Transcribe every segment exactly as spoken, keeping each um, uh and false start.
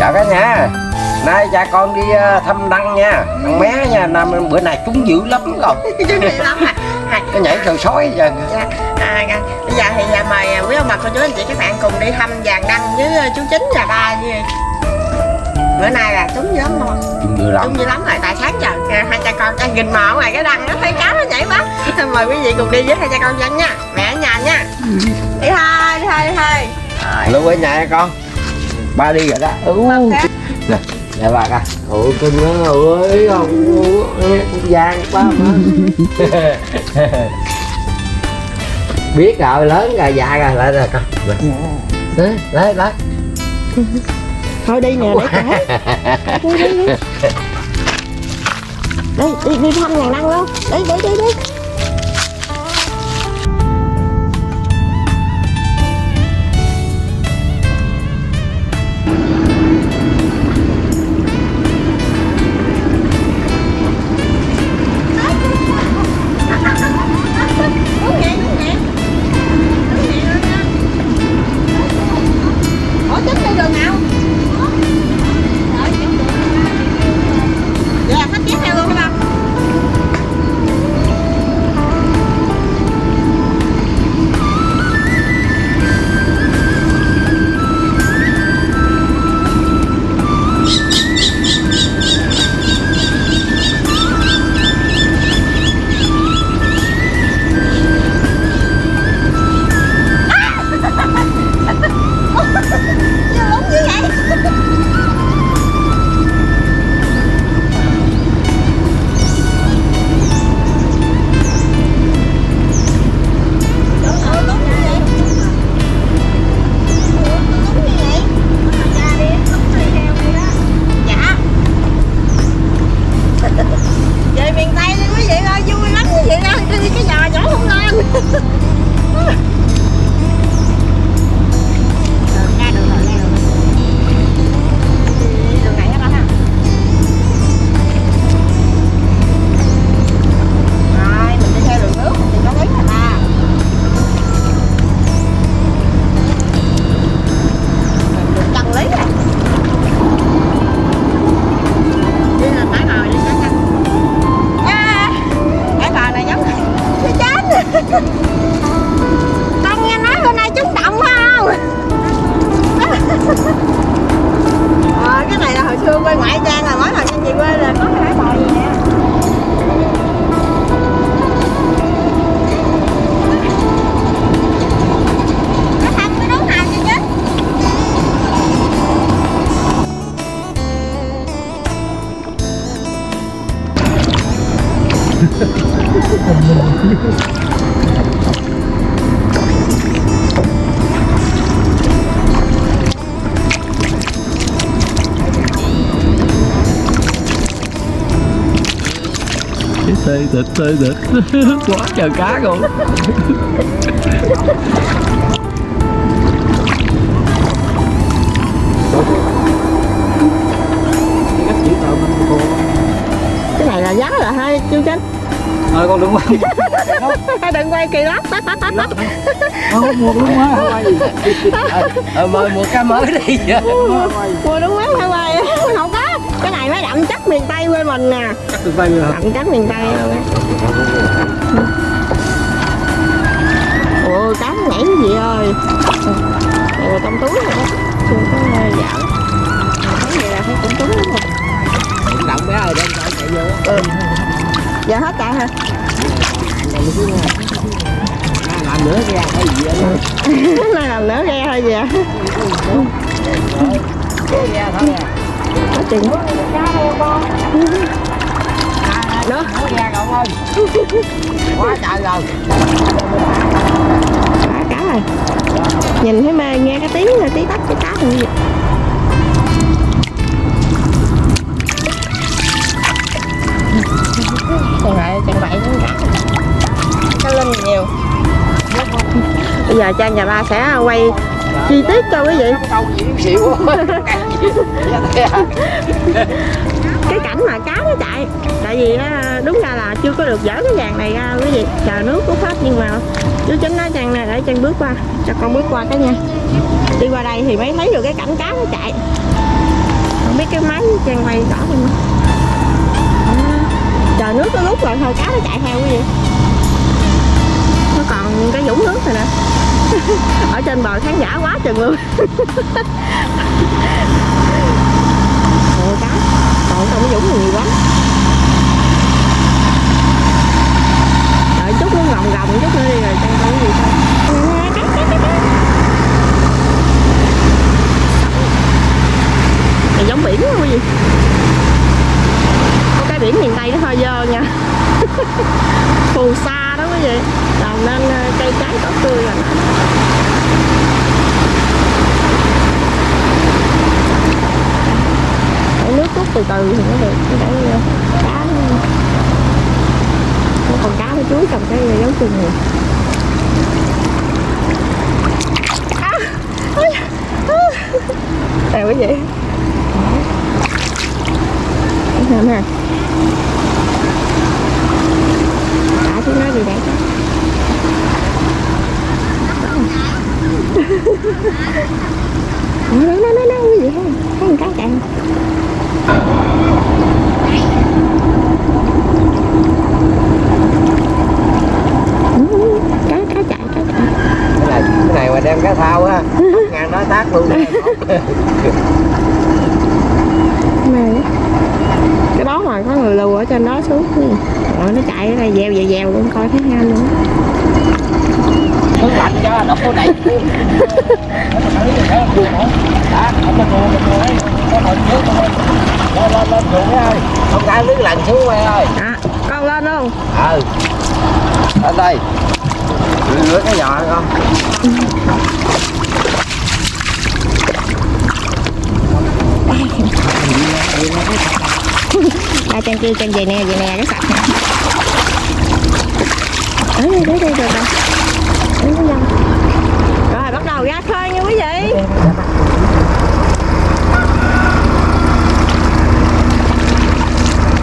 Chào cả nhà, nay cha con đi thăm Đăng nha, thằng bé nha. Năm bữa nay chúng dữ lắm rồi. Nó nhảy trời sói giờ. À, bây giờ thì nhà mời quý ông bà cô chú anh chị các bạn cùng đi thăm vàng Đăng với chú Chính là ba. Bữa nay là trúng dữ lắm luôn, trúng dữ lắm rồi. Tại sáng giờ hai cha con đang nhìn mò ngoài cái Đăng nó thấy cá nó nhảy mắt. Mời quý vị cùng đi với hai cha con dân nha, mẹ ở nhà nha. Đi thôi, đi thôi, đi thôi. Lưu ở nhà nha con. Ba đi rồi đó. Ừ. Nè, nè bà coi. Ủa kinh quá ơi, không vàng quá mà. Biết rồi, lớn rồi, dạ rồi, lại rồi con. Đấy, đấy, đấy. Thôi đi nè, để coi. Đi, đi, đi. Đi, đi, đi thăm nàng Đăng luôn. Đi, đi, đi, đi. Tê tịt tê tịt quá trời cá luôn. Cái này là giá là hai chú Chính ơi con đừng quay. Đừng quay kỳ lắm. Không mua đúng quá ờ mời mua cá mới đi. Mua đúng quá phải quay không có. Cái này mới đậm chất miền Tây quê mình nè. Chất miền Tây luôn hả? Đậm chất miền Tây luôn. Ủa cá nó nhảy cái gì ơi. Ủa trong túi rồi đó. Chưa có dạo. Thấy vậy là thấy cũng túi lắm rồi. Cũng động bé ơi, đem coi chạy vô. Ừ. Giờ hết chạy hả? Làm nữa ra hay gì vậy? Làm nữa ra hay gì vậy? Ra thôi à. Nó chừng nữa cá đâu con. Đó. Ra cậu ơi. Quá trời rồi. À, cá rồi. Nhìn thấy mà nghe cái tiếng là tí tách cái cá như vậy. Còn lại chẳng bậy nó cả. Cá linh nhiều. Bây giờ cha nhà ba sẽ quay chi tiết cho quý vị. Cái cảnh mà cá nó chạy, tại vì đúng ra là chưa có được dỡ cái vàng này ra quý vị, chờ nước cũng hết nhưng mà Chú Chính nói chàng này để chàng bước qua, cho con bước qua cái nha. Đi qua đây thì mới thấy được cái cảnh cá nó chạy. Không biết cái máy chàng quay rõ không. Trời nước nó rút rồi thôi cá nó chạy theo cái gì. Nó còn cái vũng nước rồi nè. Ở trên bờ khán giả quá trời mưa. Ôi cá, còn không có dũng nhiều quá. Đợi chút nó gồng gồng chút nữa đi rồi chăng có gì thôi. Này giống biển không gì. Có cái biển miền Tây nó hơi dơ nha. Phù sa đó quý vị. Đầu nên cây trái tốt tươi rồi. Nước rút từ từ thì nó được, để cá nó còn cá nó chuối trong cái dấu chân này. À, à, quý vị. Thơm ha. Đã chứ nói gì đấy. Nó nó nó nó cái gì không? Có một cái chạy. Cá cá chạy cá chạy. Cái này cái này mà đem cá thao á, ngàn nói tác luôn. Này. Cái đó mà có người lù ở trên đó xuống. Rồi nó chạy ở đây dèo dèo dèo luôn coi thấy ngang luôn. Nước lạnh cho đọc cô này. Lên lên lên xuống ơi. Con cá nước lạnh xuống mày ơi. À, con lên luôn. Ừ. Lên đây. Rửa cái giò con. Ba trang kia trang về nè, về nè, nó sạch nè. Đấy, đấy, đấy, rồi bạn. Rồi bắt đầu ra khơi nha quý vị.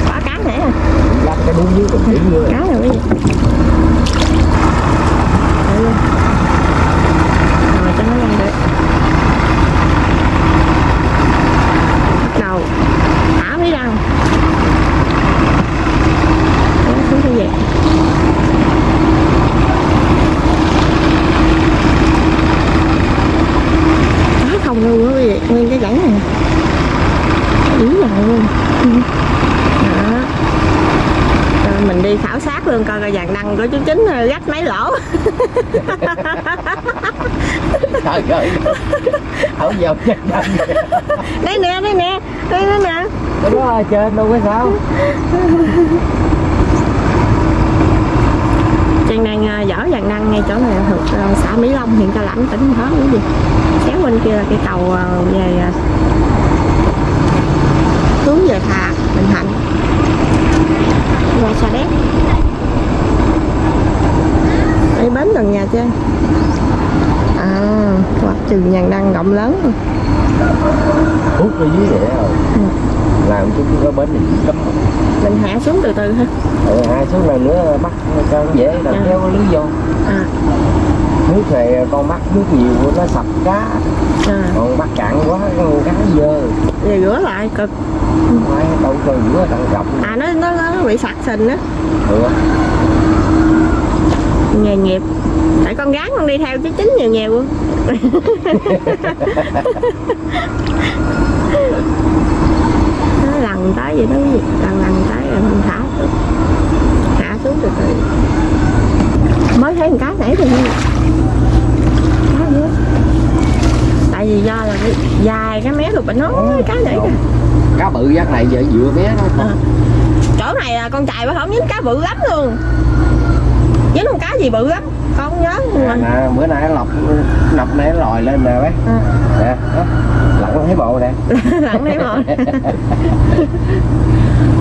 Bỏ cá nè. Cá này quý vị. Rồi cho nó lên được. Bắt đầu thả mấy răng. Xuống cái gì? Không luôn quý vị, nguyên cái rãnh này dữ dằn luôn đó. Rồi mình đi khảo sát luôn coi coi vàng đăng của chú Chính rách mấy lỗ. Trời ơi, ổng dọc vàng đăng đây nè, đây nè, đây nè nè, đúng rồi, trên luôn cái sao. Trang đang dở vàng đăng ngay chỗ này thuộc xã Mỹ Long, huyện Cao Lãnh, tỉnh Đồng Tháp quý vị. Kéo bên kia là cái cầu về hướng về Thà, Bình Thạnh qua Sa Đéc. Đây bến gần nhà Trang. À, hoặc trường vàng đăng rộng lớn rồi. Hút cái dưới vậy rồi. Ừ. Làm chút có bến thì cấm. Mình hạ xuống từ từ ha. Ừ, hạ xuống này nữa bắt cho nó dễ làm theo lưới vô. À. Nước này con bắt nước nhiều của nó sập cá, à. Còn bắt cạn quá cá dơ. Rồi rửa lại cực. Ngoài đâu cho rửa đặng rộng. À nó nó nó bị sặc sình á. Ừ. Nghề nghiệp. Tại con gái con đi theo chứ Chính nhiều nhiều luôn. Nó lần tới vậy đó quý vị, lần lần tới rồi mình thả xuống. Thả xuống từ từ. Mới thấy con cá nãy rồi nha. Tại vì do là cái dài cái mé lục nó ừ, cá nãy kìa. Cá bự giác này giờ dựa mé đó thôi. À. Chỗ này là con chạy mà không dính cá bự lắm luôn. Dính con cá gì bự lắm, con không nhớ luôn à, mà. À, bữa nay nó lọc nọc này nó lòi lên nè bé. À. Nè, đó, lặn thấy bộ nè. Lặn thấy bộ.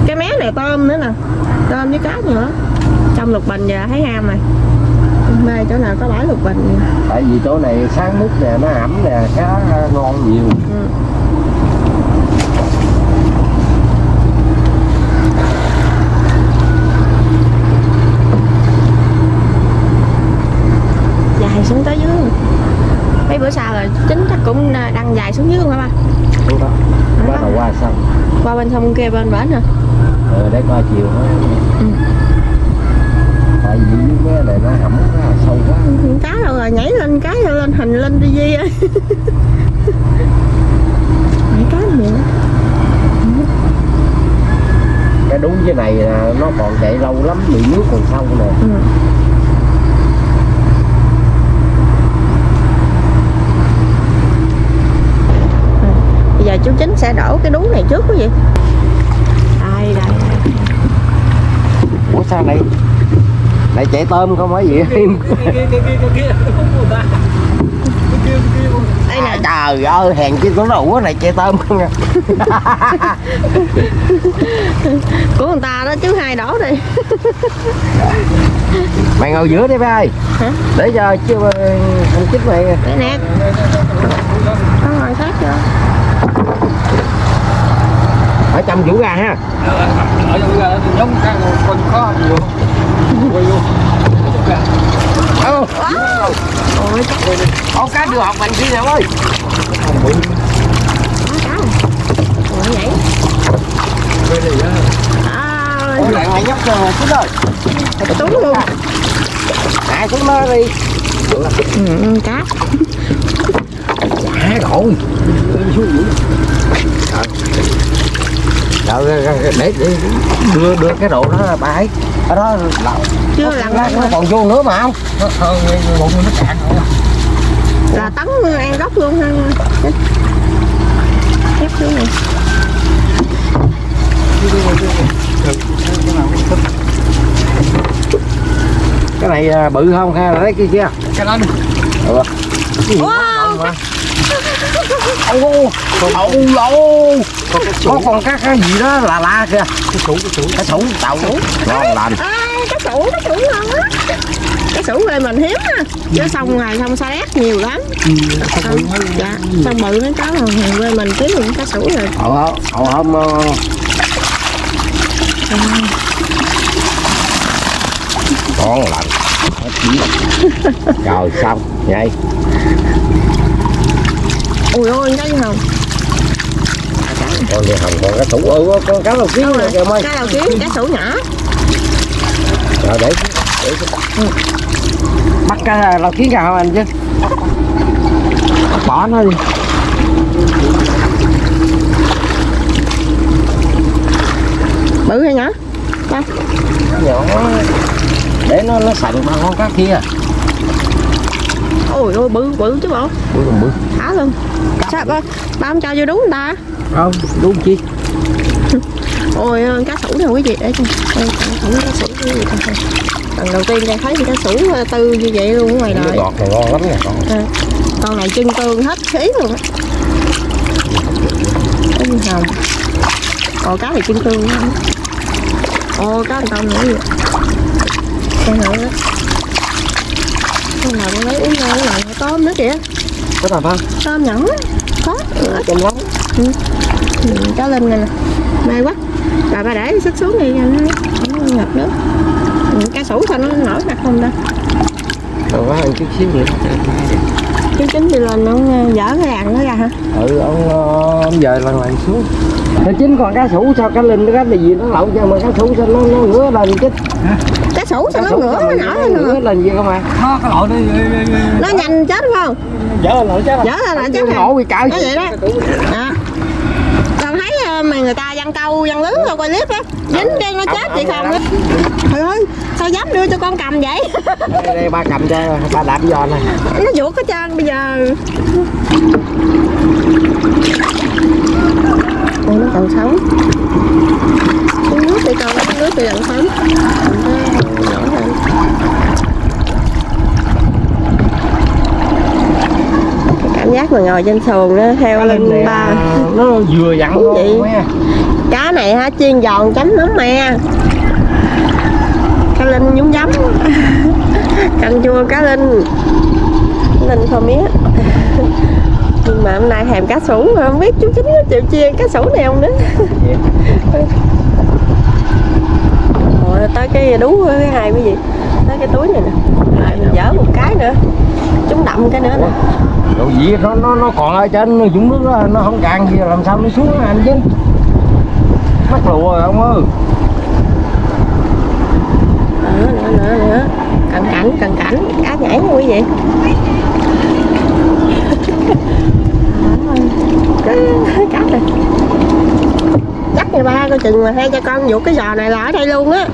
Cái mé này tôm nữa nè. Tôm với cá nữa. Trong lục bình giờ thấy ham rồi. Mê chỗ nào có bãi lục bình. Tại vì chỗ này sáng nước nè, nó ẩm nè, cá ngon nhiều. Ừ. xuống dưới luôn hả ba? Đúng đó. Bắt đầu qua sông. Qua bên sông kia bên bển hả? Ừ, để coi chiều thôi. Ừ. Tại vì dưới này nó hỏng quá, sâu quá. Cá đâu rồi, nhảy lên cá lên hình lên đi Di ơi. Nhảy cá nữa. Cái đúng cái này là nó còn chạy lâu lắm, bị nước còn sâu nè. Ừ. Giờ chú Chính sẽ đổ cái đú này trước quý vị. Đây đây. Ủa sao này lại chạy tôm không phải gì em? Đây nè. Trời ơi, hèn chi của nó ủa này chạy tôm không à. Của người ta đó chứ hai đổ đi. Mày ngồi giữa đi bay. Hả? Để cho chứ không chích mày. Để nè. Nó ngồi khác chưa? Ở trong vũ gà ha. Ở trong vũ gà giống con có nhiều. Ô, ôi cá đưa học mình đi nè ơi. Ôi lại ngoài nhóc rồi xuống rồi. Tốn luôn. Ai xuống mơ đi. Ừ, cá. Chả rồi. Để, để đưa đưa cái độ đó bà ấy ở đó lậu chưa lặn nó còn vô nữa mà không nó thơm bụng nó cạn rồi là tấn ăn gốc luôn ha ép xuống này cái này bự không ha lấy kia kia cái đó ừ. Wow. Ô, ấu lâu có con cá cái gì đó là la kìa cái sủ cái sủ cái sủ tàu sủ ngon lành cái sủ cái sủ ngon á cái sủ về mình hiếm á chứ xong ngày xong xa lét nhiều lắm dạ xong bự nó cá rồi về mình kiếm những cá sủ rồi ờ ờ hôm ngon lành rồi xong vậy ui ôi cái gì không con này hồng còn cái sủ ừ con cá đầu kiến này kìa ơi cá đầu kiến cá sủ nhỏ rồi để để bắt cá đầu kiến nào anh chứ bỏ nó đi bự hay nhỏ ba nhỏ để nó nó sành bằng con cá kia ôi ôi bự bự chứ bộ bự còn bự thả luôn sao ba ba không cho vô đúng người ta không đúng chi ôi cá sủ đâu quý vị để cho ôi, cá sủ cái gì thôi lần đầu tiên ra thấy cá sủ tư như vậy luôn ở ngoài đời ngọt này ngon lắm nè con à, con này chân tương hết khí luôn á tinh hồng ồ cá này chân tương lắm ồ cá này con nữa vậy con nữa đó con nào con lấy uống ra cái này tôm nữa kìa có tôm không tôm nhẫn có tôm lắm ừ. Cá lên này nè mê quá rồi ba để xích xuống đi nó không ngập nữa cá sủ sao nó nổi mặt không ta rồi quá ăn chút xíu nữa chú Chính đi lên ông dở cái đàn nó ra hả ừ ông ông về lần lần xuống nó Chính còn cá sủ sao cá linh cái gì nó lậu ra mà cá sủ sao nó nó ngửa lên chứ cá sủ sao nó ngửa nó nổi lên lần gì không ạ nó cái lội nó nhanh chết phải không dở lên lội chết dở lên lội chết nổ bị cãi nó vậy đó con thấy mà người ta giăng câu giăng lưới rồi quay clip á dính cái nó chết vậy không á trời ơi sao dám đưa cho con cầm vậy đây, đây ba cầm cho ba đạp giò này nó vuột hết trơn bây giờ ôi nó còn sống uống nước đi con uống nước đi đặng sống cảm giác mà ngồi trên xuồng nó theo lên ba nó vừa dặn luôn á cá này hả chiên giòn chấm lắm mẹ cá linh nhúng giấm canh chua cá linh linh kho mía nhưng mà hôm nay thèm cá sủ mà không biết chú Chính nó chịu chia cá sủ này không nữa rồi yeah. Tới cái đú cái hai quý vị tới cái túi này nè dở một cái nữa chúng đậm cái nữa nè đồ gì nó nó nó còn ở trên dũng nước đó, nó không cạn gì làm sao nó xuống đó, anh chứ mắc lụa rồi ông ơi. Nữa nữa nữa nữa cận cảnh cận cảnh cá nhảy như vậy cái cá này chắc ngày ba coi chừng mà hai cha con vụt cái giò này là ở đây luôn á.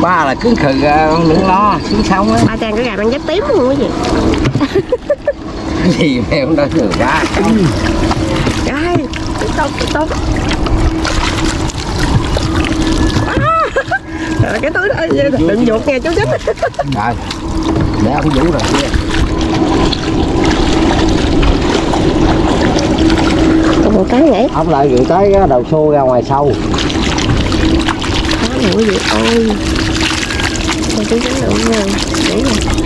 Ba là cứ khờ con đừng lo xuống sông á. Ba chàng cái gà mang giáp tím luôn cái gì. Cái gì mẹ cũng đã khờ quá. Đây, tốt tốt. À, cái túi đó đừng vụt nghe chú Chính. Rồi, để ông Vũ rồi kia. Một cái vậy? Ông lại gửi tới đầu xô ra ngoài sâu. Cá mũi vậy ơi. Con chú Chính lượng rồi. Để rồi.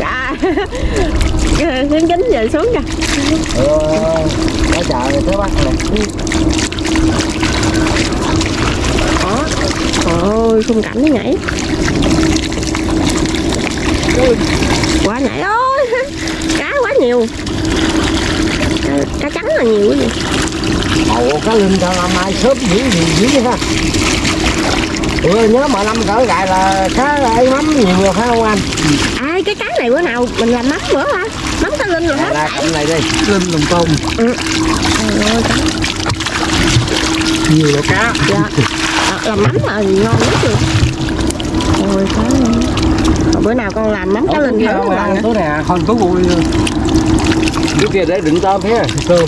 Dạ. Chú Chính về xuống kìa. Ờ, nó chờ rồi tới bắt nè. Đó. Trời ơi, khung cảnh nó nhảy. Quá nhảy ơi. Cá quá nhiều. Cá trắng là nhiều quá vậy. Ồ, cá linh là mai sớm dữ gì dữ ha. Ừ, nhớ mọi năm cỡ lại là cá ấy mắm nhiều rồi phải không anh? Ai à, cái cá này bữa nào mình làm mắm nữa hả? Mắm cá linh là hết. Là cái này đi, linh lùng tôm. Ừ. Ôi, cá. Nhiều là cá. Dạ. À, làm mắm là ngon lắm rồi. Ôi cá. Còn bữa nào con làm mắm cá linh thử một lần. Tối nè, con cứ vui. Cái kia để đựng tôm thế à? Tôm.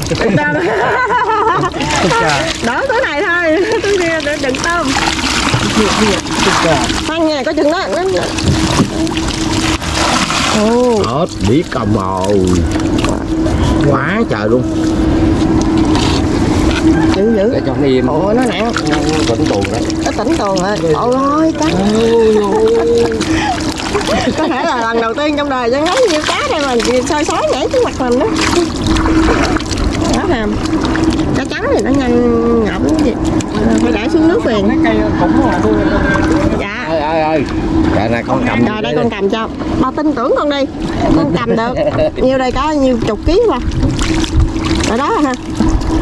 Đó tối này thôi, tối kia để đựng tôm. Khoan nha, có chừng đó. Ồ. Hết đĩa cầm rồi. Quá trời luôn. Dữ dữ. Để cho nó im. Ủa nó nặng. Tỉnh tuồn đấy. Nó tỉnh tuồn hả? Ôi cá. Có thể là lần đầu tiên trong đời Giang ngắm nhiều cá đây mình soi sói nhảy trước mặt mình đó. Đó hàm. Cá trắng thì nó nhanh ngậm gì. Phải để xuống nước liền. Cái cây cũng là luôn. Dạ. Ơi ơi ơi. Trời này con cầm. Rồi đây con cầm cho. Ba tin tưởng con đi. Con cầm được. Nhiều đây có nhiều chục ký mà. Rồi đó ha.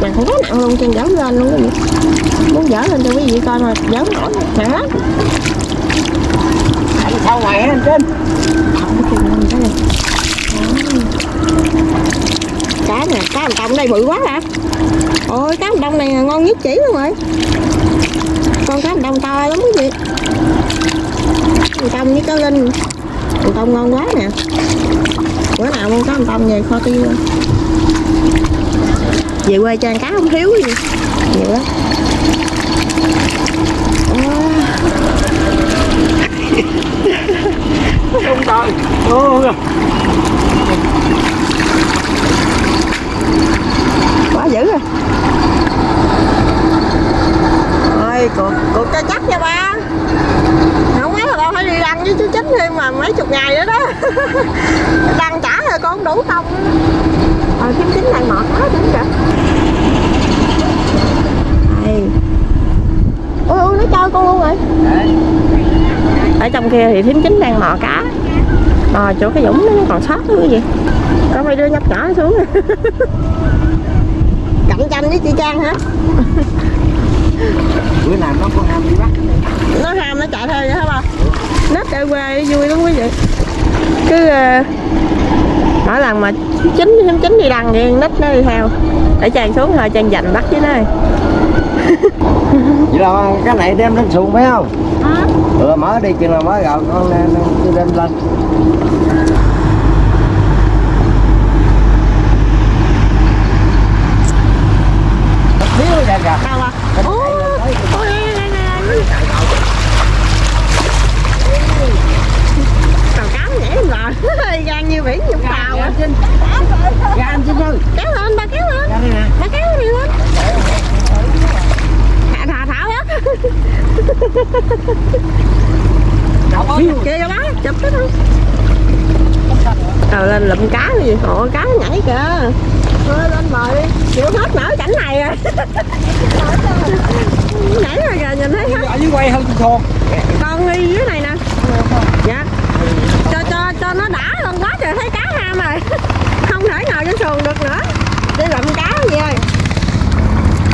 Nặng quá nặng luôn trên dở lên luôn. Muốn dở lên cho quý vị coi mà dở nổi nặng lắm. Sao ngoài á anh Trinh? Cá nè, cá hầm đông đây bự quá hả? Ôi cá hầm đông này ngon nhất chỉ luôn rồi. Con cá hầm đông to lắm quý vị. Hầm đông với cá linh. Hầm đông ngon quá nè. Bữa nào con cá hầm đông về kho tiêu. Về quê cho ăn cá không thiếu gì. Nhiều lắm. Không trời. Ôi. Quá dữ rồi. Ôi, cuộc, cuộc cho chắc nha ba. Không mấy là con phải đi đăng với chú Chính thêm mà mấy chục ngày nữa đó. Đăng trả rồi con đủ không. Rồi kiếm Chính này mọt quá đúng kìa. Đây. Ôi ôi nó chơi con luôn rồi. Ở trong kia thì thím Chính đang mò cá. Mò chỗ cái dũng nó còn sót nữa cái gì. Có mấy đứa nhóc nhỏ xuống. Cạnh tranh với chị Trang hả? Bữa nào nó có ham đi bắt. Nó ham nó chạy theo vậy hả ba? Nết ở quê vui lắm quý vị. Cứ uh, mỗi lần mà Chính thím Chính đi đằng thì nít nó đi theo. Để Trang xuống thôi Trang giành bắt với nó. Vậy là cái này đem lên xuồng phải không? Hả? Ừ mở đi chừng nào mới rồi con đem lên. Thiếu đèn gà. Đâu à? Ôi ôi này này. Tàu cá nhảy rồi. Gan như biển như tàu. Gà anh Trinh ơi. Kéo lên ba kéo lên. Ba kéo đi lên. Thả thả hết. Kia đó, chụp cái thôi. Trời lên lụm cá gì, ồ cá nhảy kìa. Thôi lên mời đi, chịu hết nổi cảnh này rồi. Nhảy rồi kìa, nhìn thấy hết. Ở dưới quay hơn thường. Con đi dưới này nè. Dạ. Cho cho cho nó đã lên quá trời thấy cá ham rồi. Không thể ngồi trên xuồng được nữa, đi lượm cá gì ơi.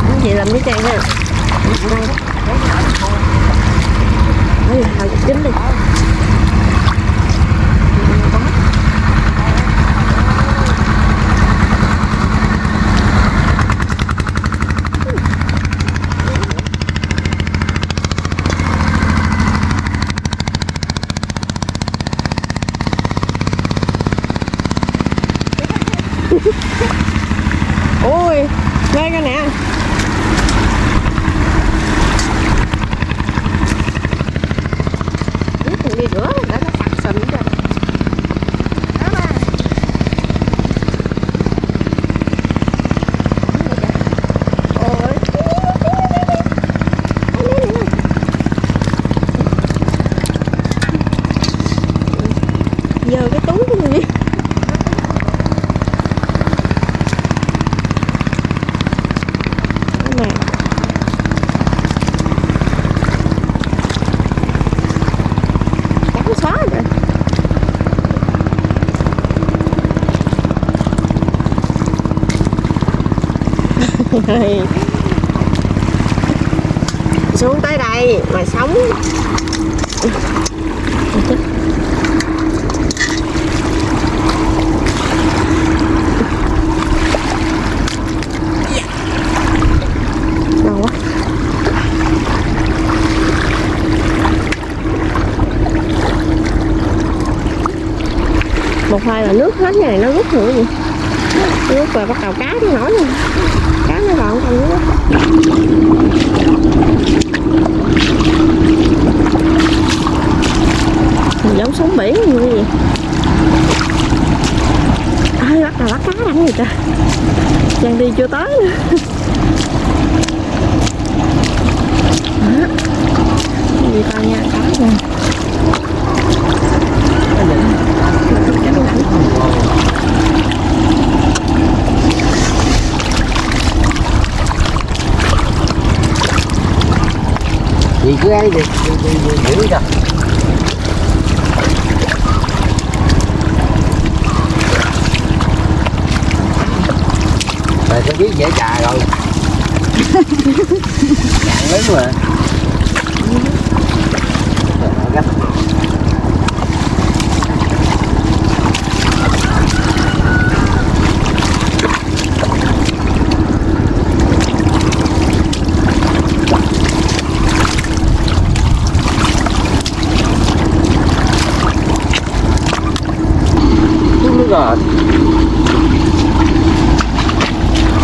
Cái gì làm cái trang đây đây hồi chín đi. Ôi, nghe coi nè. Đi rửa để nó sạch sình cho. Giờ cái túi của mình đi. Xuống tới đây mà sống. Một hồi là nước hết này nó rút nữa vậy. Nước rồi bắt đầu cá nó nổi luôn. Cá nó vào không nữa. Giống sóng biển như vậy. Ai bắt đầu bắt cá đánh gì trời. Đang đi chưa tới nữa. Đó. Cái gì coi nha, cá nha. Thì cứ ăn được giữ ra. Tại sao biết dễ trà rồi. Dạng lớn mà.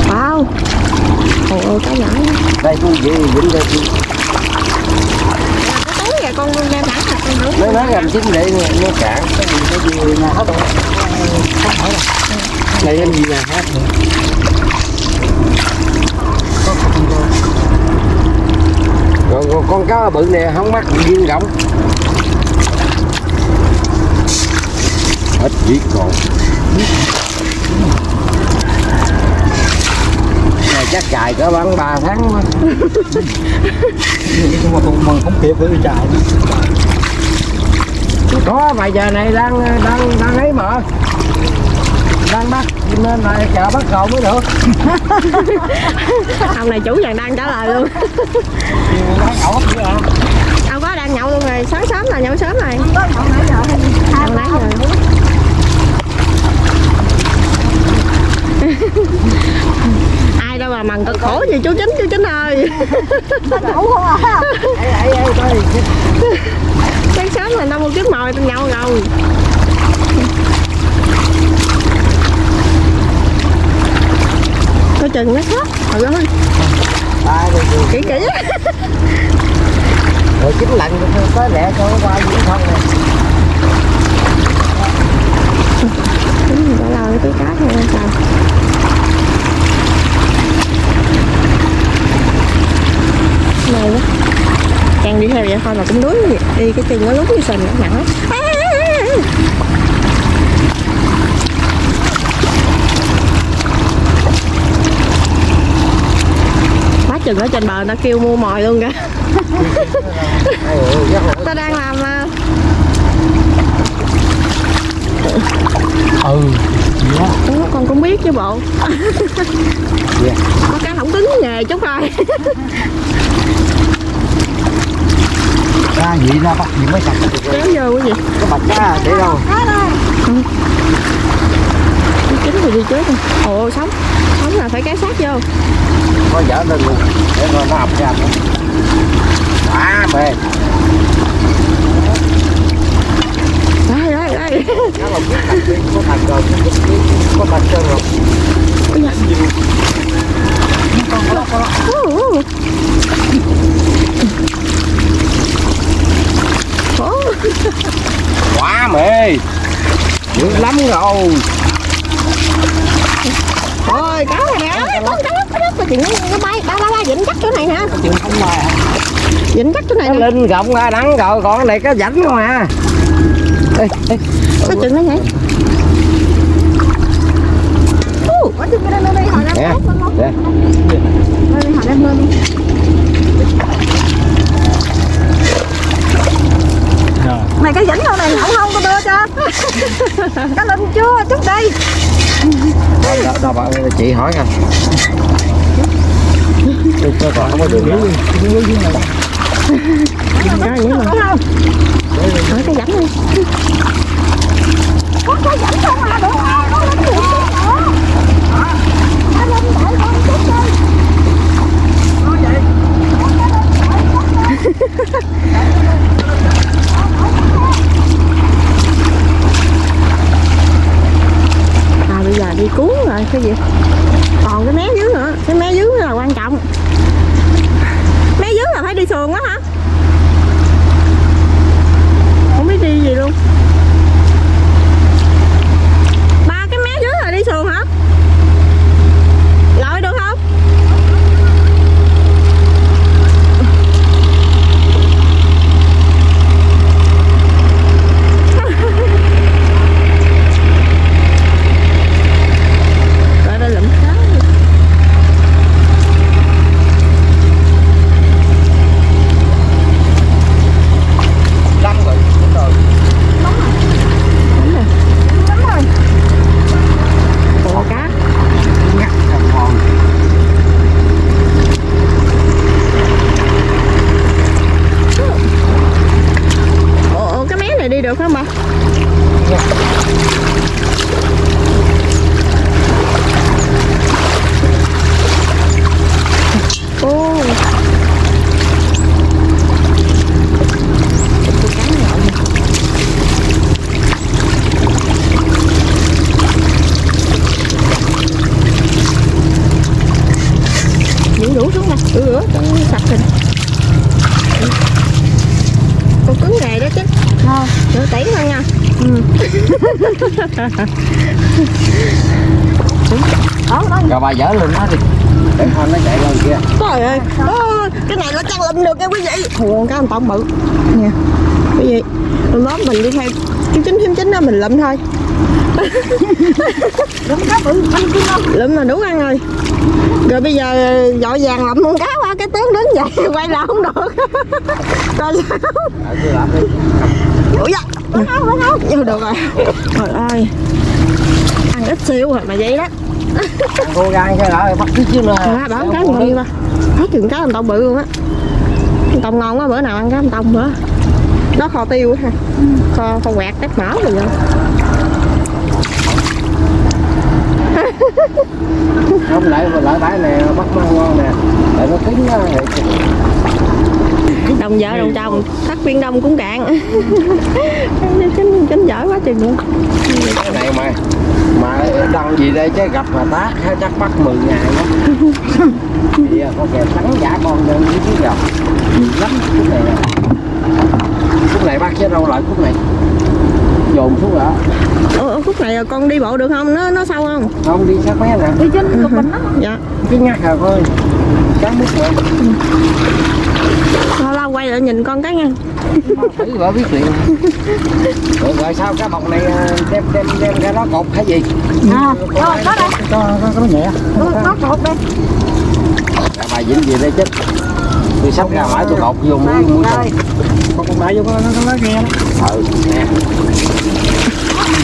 Wow. Ôi ôi cá nhỏ. Đây con gì dính đây kia. Cái túi kìa con luôn ra thẳng thật con đúng. Mới nói làm chính để nó cạn. Cái gì cái gì mà hết rồi. Không hỏi rồi. Này em gì là hết rồi. Còn con cá bự nè không mắc viên rộng. Hết giết còn. Này chắc chạy có bán ba tháng quá. Nhưng mà còn không kịp với chạy. Có vài giờ này đang đang đang ấy mà. Đang bắt nên là chờ bắt cầu mới được. Ông này chủ nhà đang trả lời luôn. Ông có đang nhậu luôn rồi, sáng sớm là nhậu sớm này. Ăn nãy giờ. Ai đâu mà mần cực khổ gì chú Chính, chú Chính ơi. Sáng sớm là đâu một chiếc mồi tao nhậu rồi. Coi chừng nó khóc. Trời ơi. Kỹ kỹ. Rồi chín lạnh tới lẹ coi qua gì không nè. Chính trả lời cái cá thôi sao. Này đó. Đang đi theo vậy thôi mà cũng đuối vậy. Đi cái chân nó lúng như sình nó nặng. Quá chừng ở trên bờ nó kêu mua mồi luôn kìa. Ta đang làm Ừ. Ủa, con cũng biết chứ bộ. Yeah. Con cá không tính nghề chút rồi. Ra vậy ra bắt gì mới sạch. Kéo vô cái gì? Có bạch cá để đâu? Ừ. Chín rồi đi chết. Ồ sống. Sống là phải cá sát vô. Có dở lên luôn. Để rồi nó ập ra nữa. Quá mệt. Đây. Cá lồng có thành viên, có thành rồi, có thành trơn rồi. Ôi dạ. Con có lóc, có lóc. Quá mê. Dữ lắm rồi. Ôi cá này nè, con cá lóc, cá lóc mà chuyện nó bay, ba ba ba vịnh chắc chỗ này nè. Chuyện không mà. Vịnh chắc chỗ này nè. Linh rộng ra đắng rồi, còn cái này cá rảnh không à. Ê, ê, sao chừng nó vậy? Uh, có chừng cái đây đây hồi nãy con không? Đây hồi nãy lên. Mày cái vĩnh đâu này không không có đưa cho. Cá linh chưa chút đi. Đâu đâu bạn chị hỏi nha. Cho còn không có đường nữa. Cá gì mà? Nói cái dẫn đi. Có cái dẫn không à, được à, có lắm nhiều nữa. Cá linh đợi con chút đi. Nói vậy. À bây giờ đi cuốn rồi, cái gì? Còn cái mé dưới nữa, cái mé dưới là quan trọng. Mé dưới là phải đi xuồng đó hả? Đi gì luôn ba cái mé dưới rồi đi xuồng hả? Lội được không? Rồi đây lụm cá được không bà? Dạ. Ô. Những đủ xuống nè, ừ rửa cho sạch rồi. Con cứng này đó chứ. Thôi, nửa tỷ thôi nha. Ừ. Rồi bà dở lên nó đi. Để thôi nó chạy lên kia. Trời ơi. Đó, cái này nó chắc lên được nha quý vị. Con cá ông tổng bự. Nha. Quý vị, lóm mình đi theo chín chín chín chín đó mình lụm thôi. Lụm cá bự ăn chứ không? Lụm là đủ ăn rồi. Rồi bây giờ vội vàng lụm con cá qua cái tướng đứng vậy quay là không được. Trời sao? Ủa dạ, bữa không, bữa không. Vô được rồi. Trời ơi. Ăn ít xíu rồi mà vậy đó. Cô gái cái đó bắt cái chứ nè. À, bỏ cá ngon đi ba. Hết chừng cá tông bự luôn á. Tông ngon quá, bữa nào ăn cá tông nữa. Nó kho tiêu ha. Kho kho quẹt cắt mỡ rồi vậy. Không lại lại bãi này bắt mang ngon nè. Tại nó kín á. Đồng vợ đồng chồng, thắt viên đông cũng cạn. Chính, chính giỏi quá chừng luôn. Cái này mà mà đăng gì đây chứ gặp mà tát chắc bắt mười ngàn đó. Bây giờ con kèo thắng giả con đơn với chứ gặp. Lắm khúc này nè. Khúc này bắt chứ đâu lại khúc này. Dồn xuống rồi. Ủa khúc này là con đi bộ được không? Nó nó sâu không? Không đi sát mé nè. Đi chính, con bánh đó. Dạ. Cái nhắc rồi coi. Cán bút nữa. Lâu lâu quay lại nhìn con cái nha. Thử vợ biết liền. Rồi, rồi sao cái bọc này đem đem đem ra nó cột hay gì? À, đó đây. Cho nó nhẹ. Nó cột đây. Là bài dính gì đây chứ? Tôi sắp ra mãi tôi cột vô mũi mũi. Con con đại vô nó nó nghe. Ừ, nghe.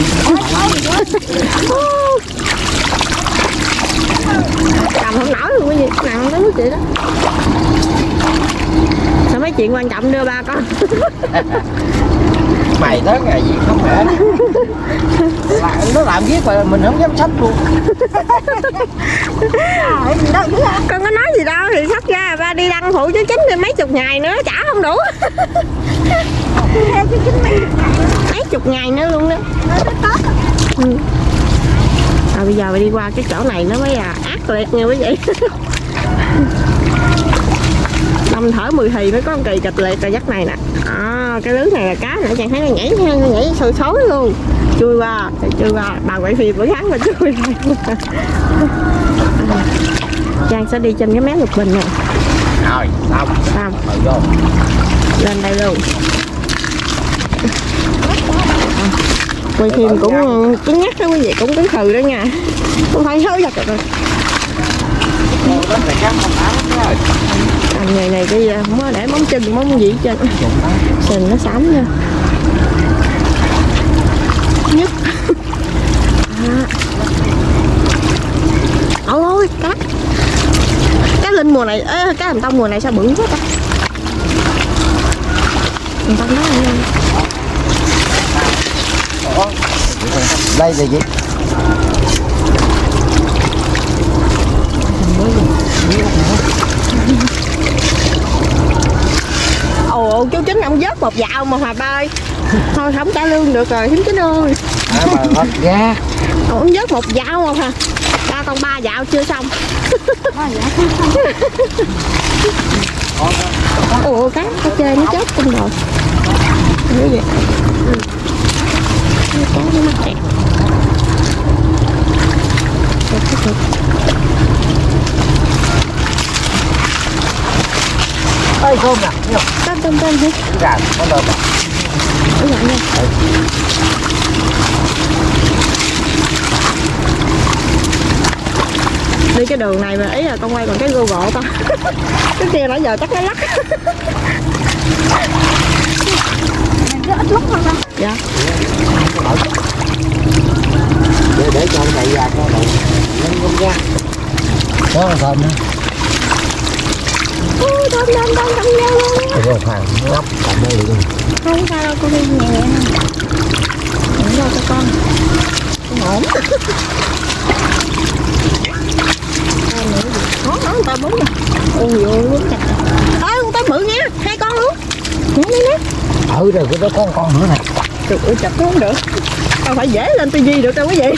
Cầm không nổi luôn cái gì, nặng tới mức vậy đó. Sao mấy chuyện quan trọng đưa ba con. Mày tới ngày gì không hả? Là, nó làm giết mà mình không dám sách luôn. Con có nói gì đâu thì sách ra ba đi đăng phụ chứ chính thì mấy chục ngày nữa trả không đủ. Mấy chục ngày nữa luôn đó. Ừ. À, bây giờ mày đi qua cái chỗ này nó mới à, ác liệt nghe quý vị. Tâm thở mười thì mới có một kỳ kịch liệt rồi giấc này nè. À, cái lưới này là cá nữa, chàng thấy nó nhảy nó nhảy sôi sối luôn. Chui qua, chui qua, bà quậy phim bữa tháng mà chui qua. Chàng sẽ đi trên cái mé lục bình nè. Rồi, xong. Xong. Vô. Lên đây luôn. Quay phim cũng cứng nhắc đó quý vị, cũng cứng thừ đó nha. Không phải hớ giật rồi. Ngày này cái mới để móng chân móng gì trên sình nó sám nha nhất. À. Ôi cá cá linh mùa này, ê, cá hầm tông mùa này sao bự quá ta, hầm tông đó nha. Đây là gì? Ồ, chú Chính ông vớt một dạo mà Hòa Ba ơi. Thôi không trả lương được rồi, Chính Chính ơi. À, bà ra. Ông vớt một dạo không hả? Ba con ba dạo chưa xong. Ba dạo chưa xong. Ồ, cá, cá chơi nó chết con rồi. Như vậy. Ừ. Cá nó mắc kẹt. Ơi thơm nè, nhiều. Cắt tôm tôm chứ. Dạ, con đợt à. Ủa dạ nha. Đi cái đường này mà ý là con quay còn cái Google ta. Cái kia nãy giờ chắc nó lắc. Cái ít lắc hơn ta. Dạ. Để, để cho cái này ra coi đậu. Lên con ra. Đó là thơm nữa. Ôi, đông đông đông đông nhau luôn á. Thôi Hoàng, nó lóc tạm đây đi. Không sao đâu, con đi nhẹ nhẹ nè. Để đâu cho con. Con ổn. Hai nữa gì? Nó, nó, con ta bứng nè. Ôi dồi, bứng chặt. Ôi, con ta bự nha, hai con luôn. Nhớ đi nè. Ừ rồi, đó có một con nữa nè. Trời ơi, chặt nó không được. Con phải dễ lên tư duy được đâu quý vị.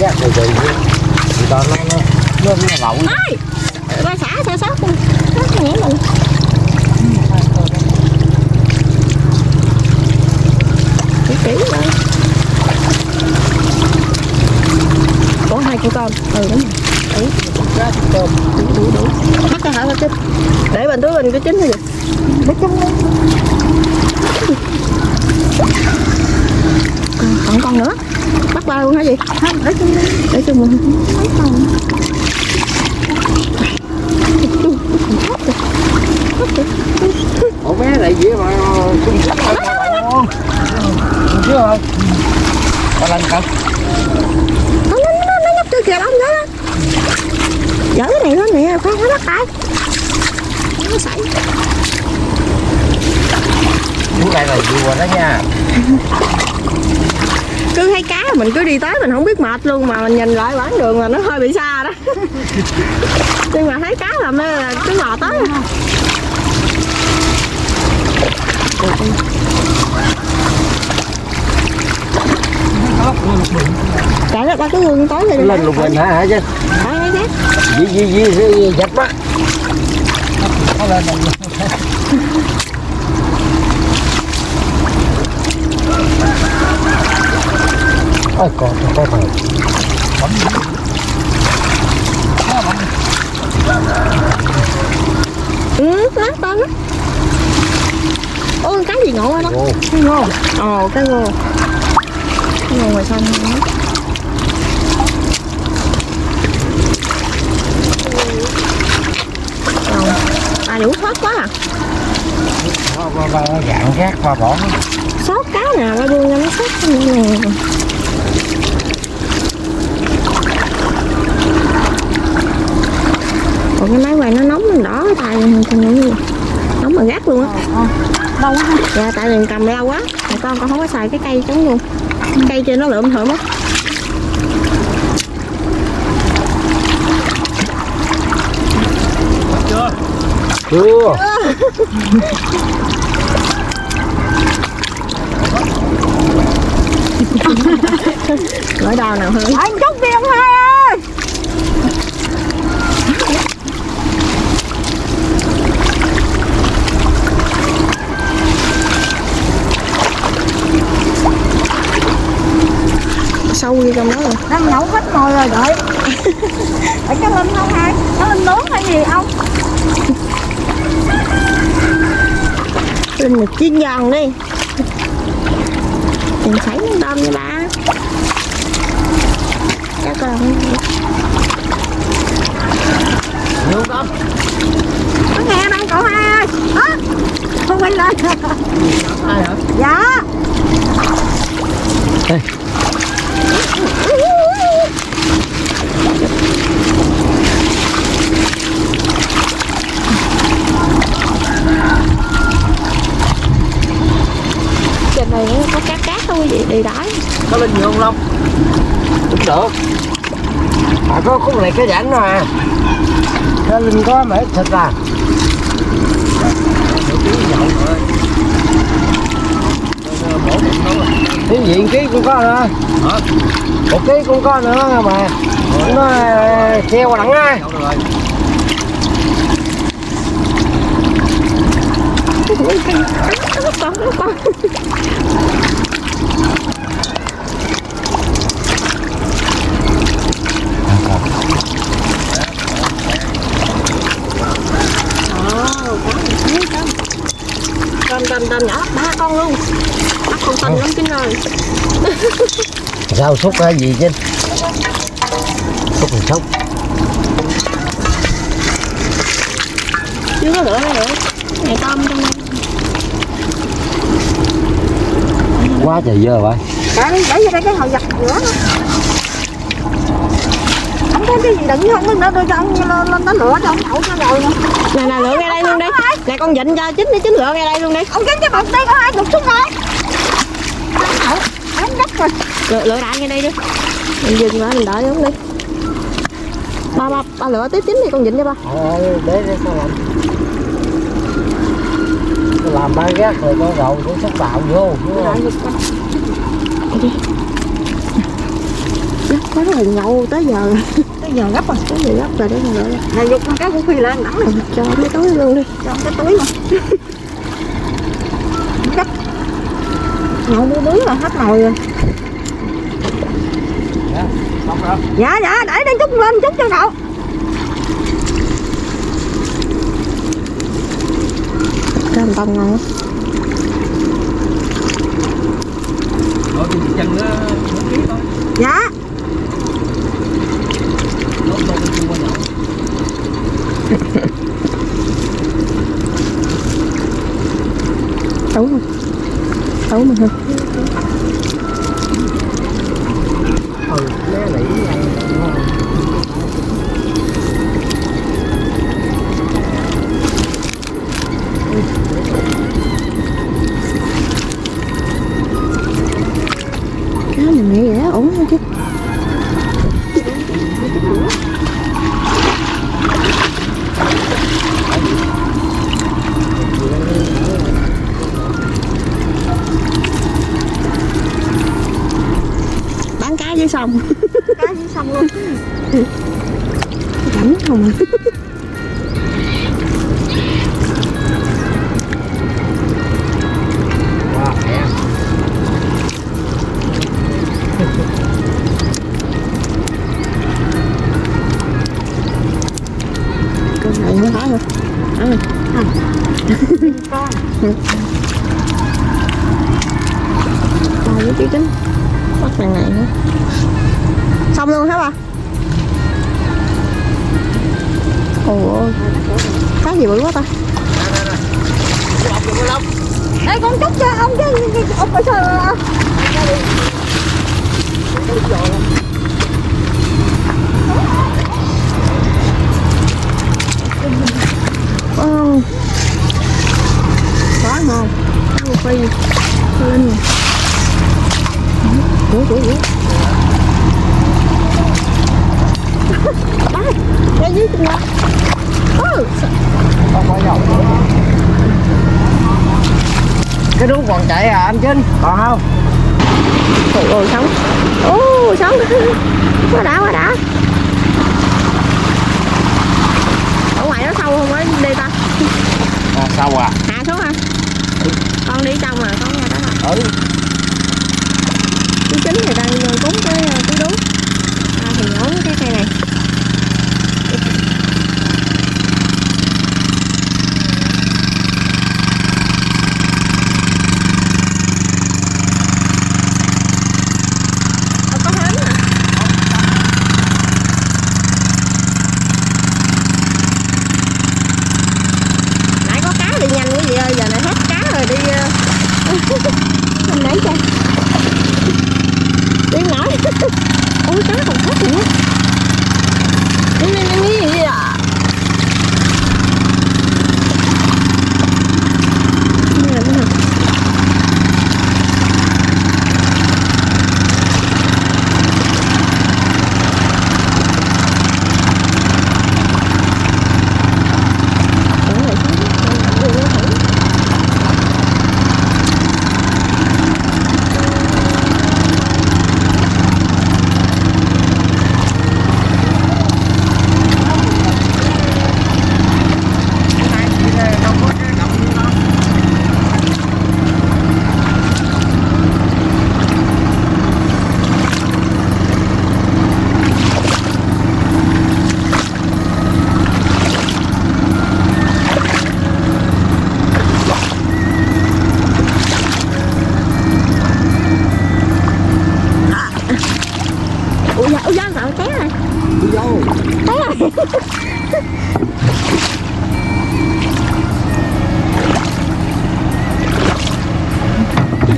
Dạ, từ từ thì nó nó nó nó lậu. Ơi, ba xã sao sót luôn, sót nhỉ mình. Kỹ kỹ rồi. Có hai con con, ừ đúng rồi. Ra tôm, đủ đủ đủ. Bắt ra hả nó Chính? Để bên túi mình có Chính thôi vậy. Bắt trong đây. Còn con nữa. Bắt ba luôn hả gì? Không, để chung đi. Để chung mình. Mấy con. Ủa bé này dĩa mà chung sắp hơn bà bà ngon. Chứ không? Bà lên không? Nó nó nhấp chơi kìa, bông nữa đó. Dở cái này lên nè, khoan nó bắt tay. Nó xảy. Cái này là vừa đó nha. Cứ thấy cá mình cứ đi tới mình không biết mệt luôn, mà mình nhìn lại quãng đường là nó hơi bị xa đó. Nhưng mà thấy cá là mê là cứ ngò tới. Trời đất ơi, cái gương tối lên. Lên lục bình hả hả chứ? Hả chứ? Dì dì dì dì dập mắt. Nó lên rồi. Ôi con, con phải bấm đi. Nó bấm đi. Ừ, lát tên á. Ôi, cái gì ngộ đó. Cái ngô. Ồ, cái ngô. Cái ngô ngoài xanh nữa. Ồ, à, đủ hết quá à. Dạng rác qua bỏ. Sốt cá nào qua vô nó sốt như này. Còn cái máy quay nó nóng nó đỏ tay gì. Nóng mà gắt luôn á. Lâu quá. Dạ tại mình cầm lâu quá. Mà con con không có xài cái cây chống luôn. Cây trên nó lượm thượm á. Chưa. Chưa. Gửi đo nào hơn. Anh chút đi ông hai ơi. Sâu như trong đó rồi. Đang nấu hết mồi rồi đợi. Ở cái Linh không hai. Nó Linh nướng hay gì không? Linh một chiên giòn đi. Mình thấy nó đông nha ba. Chắc còn nhiều không? Nó nghe bạn cậu hai ơi. Ơ không quay lên. Ai hả? Dạ. Ê. Trên này có cá cát thôi vậy đi đói. Có lên nhiều không Long? Cũng được. À có khúc này cái rãnh rồi à. Cá Linh có mẻ thịt à. Tiếng diện ký cũng có nữa. Một ký cũng có nữa mà. Nó treo đặng á. Con, con. Con con con nhỏ ba con luôn. Bắt con xanh lắm chứ rồi. Sao xúc cái gì chứ? Xúc mình xúc. Chưa có lửa nữa. Này tôm trong đây. Quá trời dơ vậy. Để vô đây cái hậu giặt nữa. Không có cái gì đựng không có nữa tôi cho ông lên tới lửa cho ông đậu cho rồi. Nè nè lửa ngay đây luôn đi. Nè con vịnh cho chín đi chín lửa ngay đây luôn đi. Ông chín cái bọc đi có hai cục xuống rồi. Bán đất rồi. Lửa, lửa đại ngay đây đi. Mình dừng lại mình đợi đúng đi. Ba ba ba lửa tiếp chín đi con vịnh cho ba. Ờ để để sao làm. Làm ba gác rồi con rậu cũng sắp bạo vô đúng không? Đi. Gấp quá rồi nhậu tới giờ. Tới giờ gấp rồi, tới giờ gấp rồi để con rậu. Nè dục con cá cũng phi lên đẳng rồi. Cho cái túi luôn đi, cho cái túi luôn. Gấp. Nhậu mua đuối rồi hết nồi rồi. Dạ, xong rồi. Dạ dạ, để đang chút lên chút cho cậu. Ăn tôm ngon lắm. Dạ. Tấu mà. Tấu mà thôi. Xong. Cá dưới sông luôn. Cảm không à. Con này nó đói rồi. Ăn rồi. Con. Con với chú Chính. Bắt thằng này nữa. Xong luôn hả bà? Ôi ôi. Cá gì bự quá ta. của ông Mỹ Long. Ê con cắt cho ông cái ông phải sao rồi ông. Wow. Quá ngon. Cua phi lên. Ủa ủa ủa. Đây dưới chừng nào. Ừ. Cái đuốc còn chạy à anh Trinh? Còn không? Trời ơi sống. Ô sống. Quá đã quá đã. Ở ngoài nó sâu không ấy đi ta? À, sâu à? Hạ xuống hả? Ừ. Con đi trong rồi con nghe đó hả? Ừ. Chú Chính thì đang cúng cái cái đuốc. À, thì nấu cái cây này.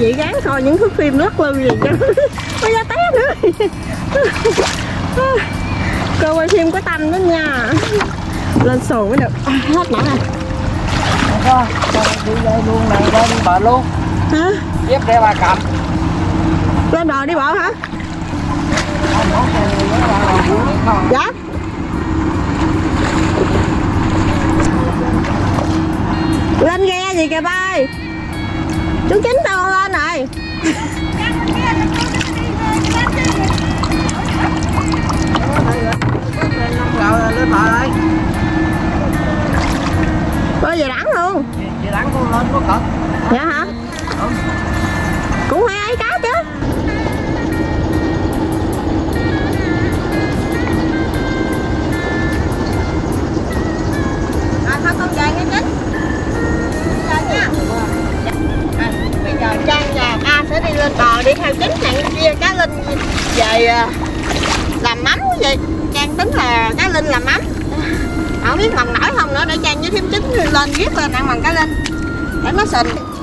Vậy gán coi những thước phim lắc lư gì chứ bây giờ té nữa. Cô quay phim có tâm đó nha, lên xuồng mới được. À, hết nãy rồi đi đây luôn này, lên bờ luôn hả? Dép đeo bà cầm lên đò đi bộ hả? Dạ lên ghe gì kìa ba ơi. Chú Chính đâu lên này. Bơi về đắng luôn. Về đắng con lên có cỡ. Dạ hả? Ừ. Cũng hay ấy cá chứ. À thôi con về nghe Chính. Về nha. Giờ Trang và ba sẽ đi lên bờ đi theo Chính này kia. Cá Linh về làm mắm vậy. Trang tính là cá Linh làm mắm, không biết làm nổi không nữa. Để Trang với thím Chính lên viết lên ăn bằng cá Linh để nó xịn.